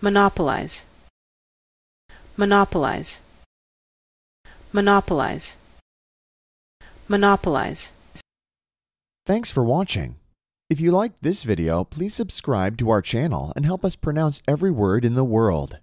Monopolize. Monopolize. Monopolize. Monopolize. Thanks for watching. If you liked this video, please subscribe to our channel and help us pronounce every word in the world.